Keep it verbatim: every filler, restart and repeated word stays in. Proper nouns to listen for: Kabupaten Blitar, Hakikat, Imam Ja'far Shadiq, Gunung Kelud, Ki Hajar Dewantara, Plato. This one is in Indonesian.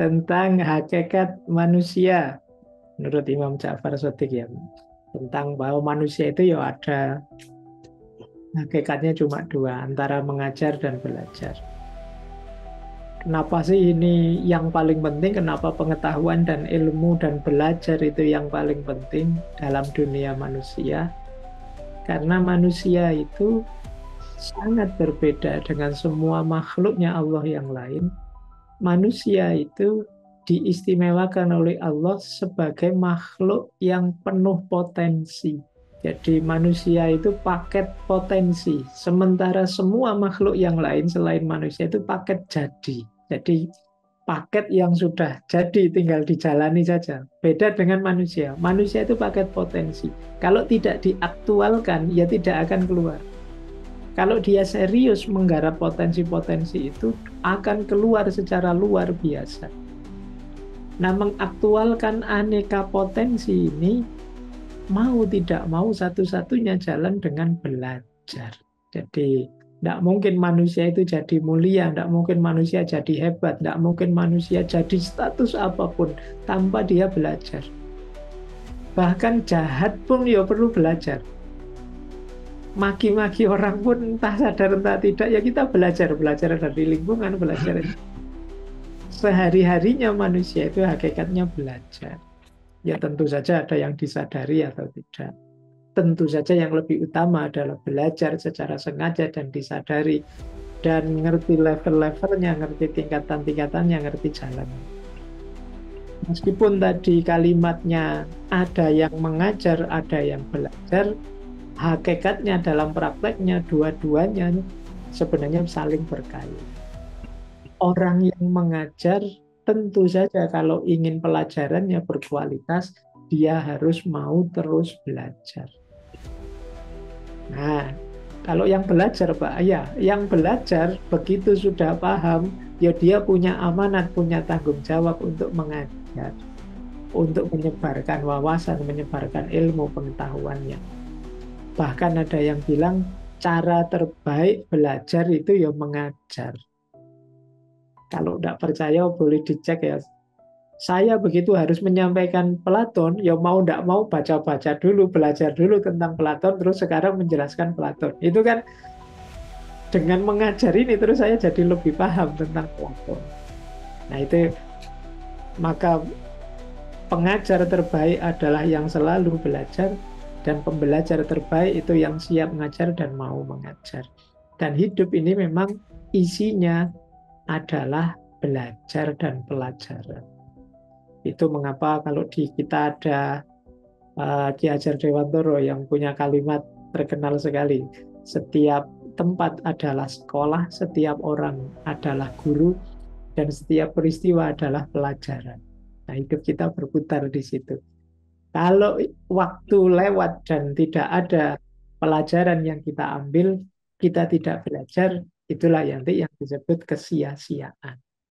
Tentang hakikat manusia menurut Imam Ja'far Shadiq, ya, tentang bahwa manusia itu ya ada hakikatnya cuma dua, antara mengajar dan belajar. Kenapa sih ini yang paling penting? Kenapa pengetahuan dan ilmu dan belajar itu yang paling penting dalam dunia manusia? Karena manusia itu sangat berbeda dengan semua makhluknya Allah yang lain. Manusia itu diistimewakan oleh Allah sebagai makhluk yang penuh potensi. Jadi manusia itu paket potensi, sementara semua makhluk yang lain selain manusia itu paket jadi. Jadi paket yang sudah jadi tinggal dijalani saja. Beda dengan manusia. Manusia itu paket potensi. Kalau tidak diaktualkan, ya tidak akan keluar. Kalau dia serius menggarap potensi-potensi itu, akan keluar secara luar biasa. Nah, mengaktualkan aneka potensi ini, mau tidak mau satu-satunya jalan dengan belajar. Jadi, tidak mungkin manusia itu jadi mulia, tidak mungkin manusia jadi hebat, tidak mungkin manusia jadi status apapun tanpa dia belajar. Bahkan jahat pun ya perlu belajar. Maki-maki orang pun entah sadar entah tidak, ya kita belajar, belajar dari lingkungan, belajar. Sehari-harinya manusia itu hakikatnya belajar. Ya tentu saja ada yang disadari atau tidak. Tentu saja yang lebih utama adalah belajar secara sengaja dan disadari. Dan ngerti level-levelnya, ngerti tingkatan-tingkatannya, ngerti jalan. Meskipun tadi kalimatnya ada yang mengajar, ada yang belajar, hakikatnya dalam prakteknya dua-duanya sebenarnya saling berkait. Orang yang mengajar tentu saja kalau ingin pelajarannya berkualitas, dia harus mau terus belajar. Nah, kalau yang belajar, Pak, ya, yang belajar begitu sudah paham, ya dia punya amanat, punya tanggung jawab untuk mengajar, untuk menyebarkan wawasan, menyebarkan ilmu pengetahuannya. Bahkan ada yang bilang cara terbaik belajar itu ya mengajar. Kalau tidak percaya boleh dicek ya. Saya begitu harus menyampaikan Plato, ya mau tidak mau baca-baca dulu, belajar dulu tentang Plato, terus sekarang menjelaskan Plato. Itu kan dengan mengajar ini terus saya jadi lebih paham tentang Plato. Nah itu maka pengajar terbaik adalah yang selalu belajar. Dan pembelajar terbaik itu yang siap mengajar dan mau mengajar. Dan hidup ini memang isinya adalah belajar dan pelajaran. Itu mengapa kalau di kita ada uh, Ki Hajar Dewantara yang punya kalimat terkenal sekali. Setiap tempat adalah sekolah, setiap orang adalah guru, dan setiap peristiwa adalah pelajaran. Nah, hidup kita berputar di situ. Kalau waktu lewat dan tidak ada pelajaran yang kita ambil, kita tidak belajar, itulah yang disebut kesia-siaan.